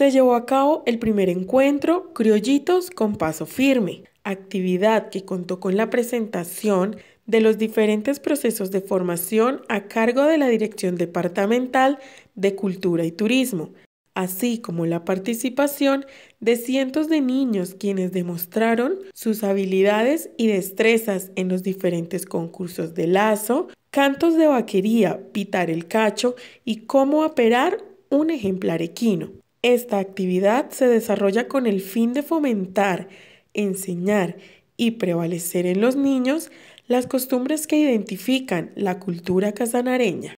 se llevó a cabo el primer encuentro Criollitos con Paso Firme, actividad que contó con la presentación de los diferentes procesos de formación a cargo de la Dirección Departamental de Cultura y Turismo, así como la participación de cientos de niños quienes demostraron sus habilidades y destrezas en los diferentes concursos de lazo, cantos de vaquería, pitar el cacho y cómo aperar un ejemplar equino. Esta actividad se desarrolla con el fin de fomentar, enseñar y prevalecer en los niños las costumbres que identifican la cultura casanareña.